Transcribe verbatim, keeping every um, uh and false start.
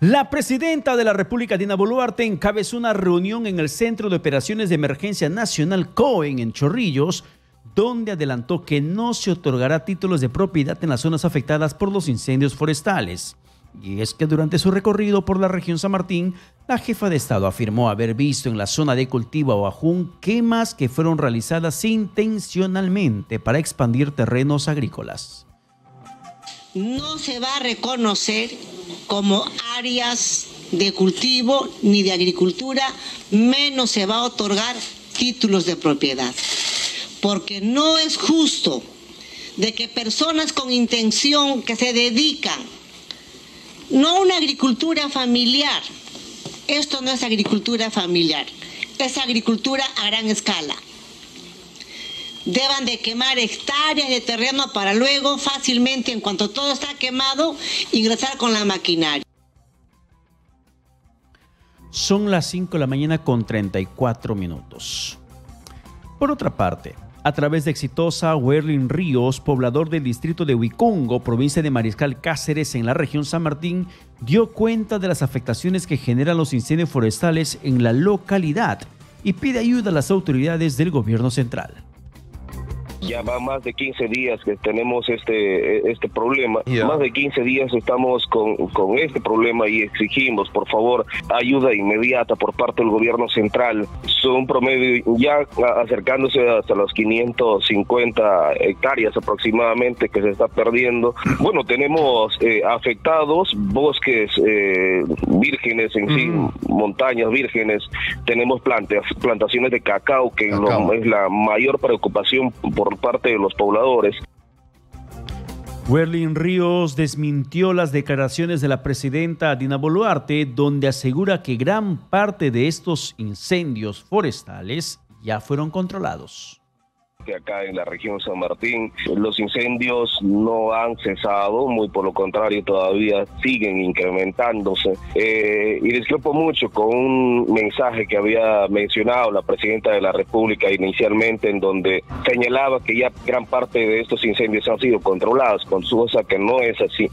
La presidenta de la República, Dina Boluarte, encabezó una reunión en el Centro de Operaciones de Emergencia Nacional COEN en Chorrillos, donde adelantó que no se otorgará títulos de propiedad en las zonas afectadas por los incendios forestales. Y es que durante su recorrido por la región San Martín, la jefa de Estado afirmó haber visto en la zona de cultivo Oajún quemas que fueron realizadas intencionalmente para expandir terrenos agrícolas. No se va a reconocer como áreas de cultivo ni de agricultura, menos se va a otorgar títulos de propiedad. Porque no es justo de que personas con intención que se dedican, no a una agricultura familiar, esto no es agricultura familiar, es agricultura a gran escala, deban de quemar hectáreas de terreno para luego fácilmente, en cuanto todo está quemado, ingresar con la maquinaria. Son las cinco de la mañana con treinta y cuatro minutos. Por otra parte, a través de exitosa Werlin Ríos, poblador del distrito de Huicongo, provincia de Mariscal Cáceres, en la región San Martín, dio cuenta de las afectaciones que generan los incendios forestales en la localidad y pide ayuda a las autoridades del gobierno central. Ya va más de quince días que tenemos este este problema. Yeah. Más de quince días estamos con, con este problema y exigimos, por favor, ayuda inmediata por parte del gobierno central. Son promedio ya acercándose hasta los quinientas cincuenta hectáreas aproximadamente que se está perdiendo. Bueno, tenemos eh, afectados bosques eh, vírgenes en sí, mm. montañas vírgenes. Tenemos plantas, plantaciones de cacao, que cacao. Lo, es la mayor preocupación por parte de los pobladores. Werlin Ríos desmintió las declaraciones de la presidenta Dina Boluarte, donde asegura que gran parte de estos incendios forestales ya fueron controlados. Que acá en la región San Martín los incendios no han cesado, muy por lo contrario, todavía siguen incrementándose. Eh, y discrepo mucho con un mensaje que había mencionado la presidenta de la República inicialmente, en donde señalaba que ya gran parte de estos incendios han sido controlados, con su cosa que no es así.